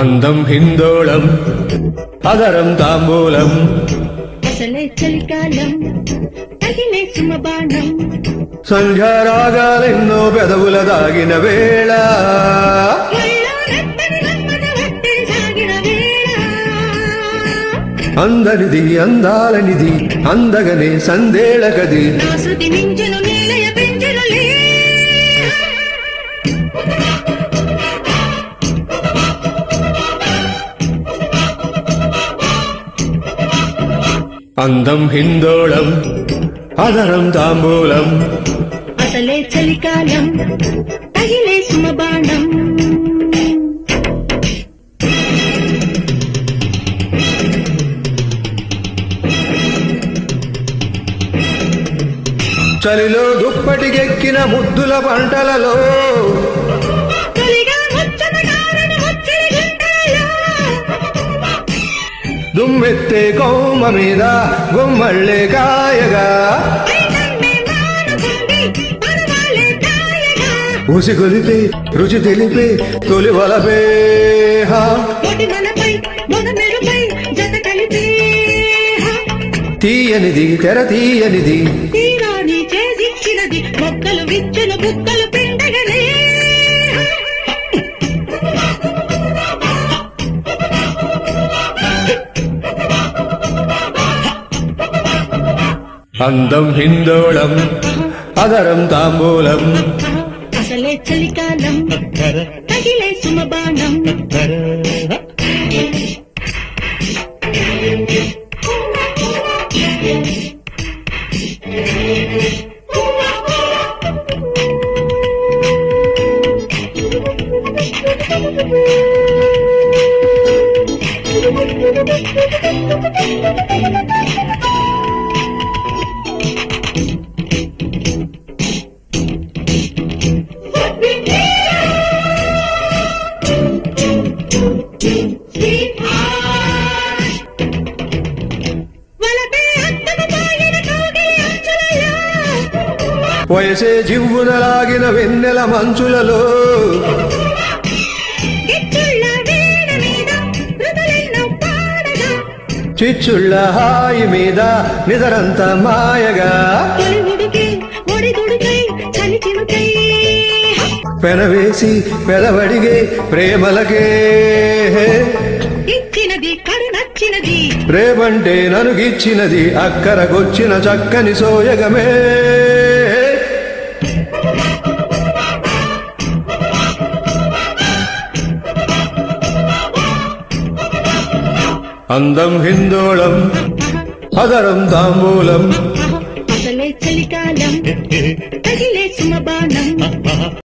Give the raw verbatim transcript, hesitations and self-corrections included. अंदम हिंदोलम अधरम तांबूलम असले चलिकालम अगिले सुमबाणम संध्यारागालेन्नो बेदवुलदागिन वेळ अंदनिधि अंदालनिधि अंदगने संदेळगदि नासुति मिंजनु नीलय बेंजरले अंदम हिंदोलम अधरम तांबूलम असले चलिकालम अगिले सुमबाणम चलिलो दुप्पटिगेक्किन मुद्दुल पंटललो दुम्मेत्ते कौम मीद गुम्मल्ले गायगा उसी कुलिपे रुचि तेलिपे तोले वाला पे हाँ तीयनि दी तेरा तीयनि दी तीरानी चेजिच्चिन दी मक्कल विच्चल बुक्कल पिंडगले अंदम हिंदोलम अधरम तांबूलम असले चलिकालम अगिले सुमबाणम वयसे जिव्वुनलागिन वेन्नेल मंचुललो चिच्चुल्ल हाई मीद निदरंत मायगा पेनवेसी पेदवडिगे प्रेमलगे प्रेमंटे ननुगिच्चिनदी अक्करगोच्चिन चक्कनि सोयगमे अंदम हिंदोलम अधरम तांबूलम असले चलिकालम अगिले सुमबाणम।